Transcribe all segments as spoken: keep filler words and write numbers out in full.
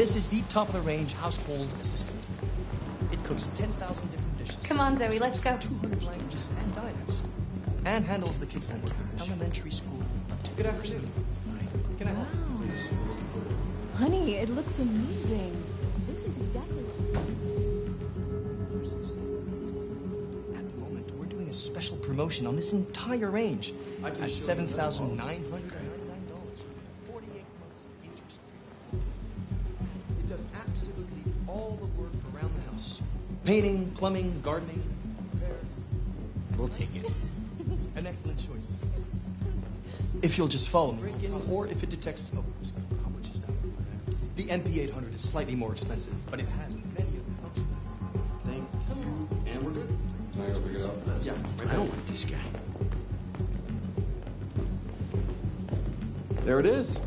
This is the top-of-the-range household assistant. It cooks ten thousand different dishes. Come on, Zoe, let's go. two hundred languages and diets. And handles the kids' menu. Elementary school. Good afternoon. Can I help you, please? We're looking for you. Honey, it looks amazing. This is exactly what... At the moment, we're doing a special promotion on this entire range. I can at seven thousand nine hundred dollars. Does absolutely all the work around the house. Painting, plumbing, gardening, repairs. We'll take it. An excellent choice. If you'll just follow me, or if it detects smoke. How much is that? The N P eight hundred is slightly more expensive, but it has many of the functions. Thank you. And we're good. Can I open it up? Yeah, I don't like this guy. There it is.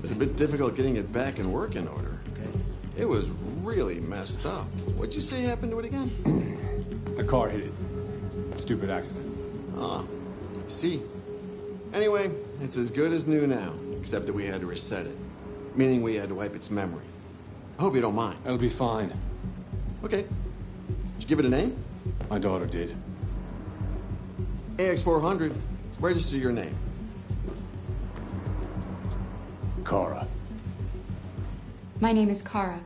It's a bit difficult getting it back in working order. Okay. It was really messed up. What'd you say happened to it again? A car hit it. Stupid accident. Ah, I see. Anyway, it's as good as new now, except that we had to reset it, meaning we had to wipe its memory. I hope you don't mind. It'll be fine. Okay. Did you give it a name? My daughter did. A X four hundred, register your name. Kara. My name is Kara.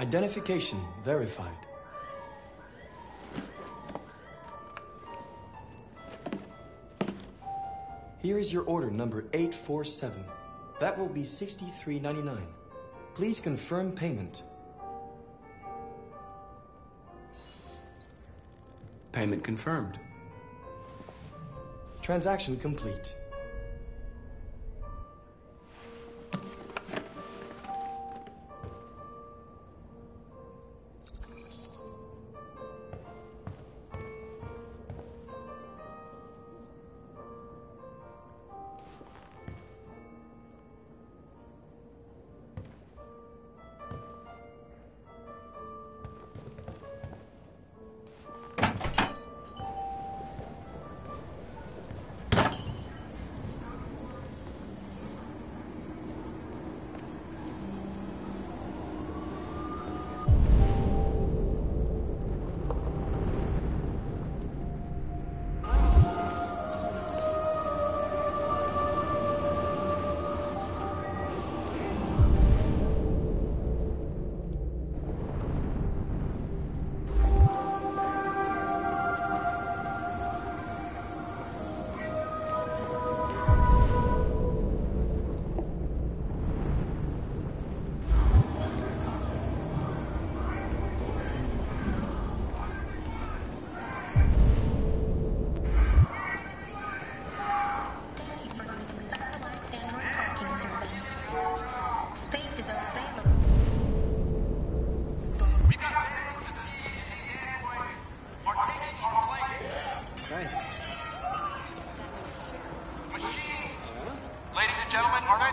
Identification verified. Here is your order number eight four seven. That will be sixty-three ninety-nine. Please confirm payment. Payment confirmed. Transaction complete.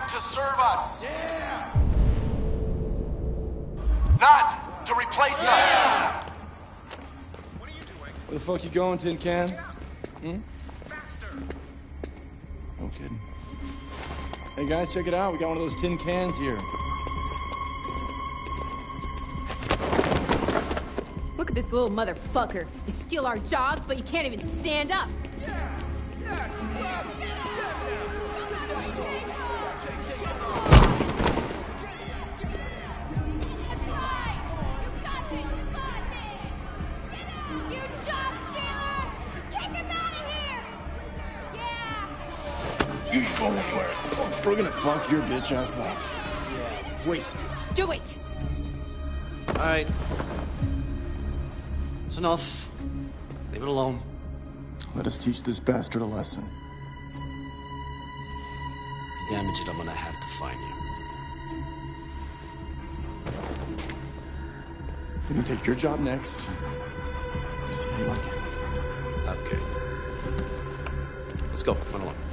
To serve us, yeah. Not to replace yeah. us. What are you doing? Where the fuck you going, Tin Can? Hmm? Faster. No kidding. Hey guys, check it out. We got one of those tin cans here. Look at this little motherfucker. You steal our jobs, but you can't even stand up. Yeah. Yeah. Yeah. You go anywhere. We're gonna fuck your bitch ass up. Yeah, waste it. Do it! Alright. It's enough. Leave it alone. Let us teach this bastard a lesson. If you damage it, I'm gonna have to find you. We're gonna take your job next. Let's see how you like it. Okay. Let's go. Run along.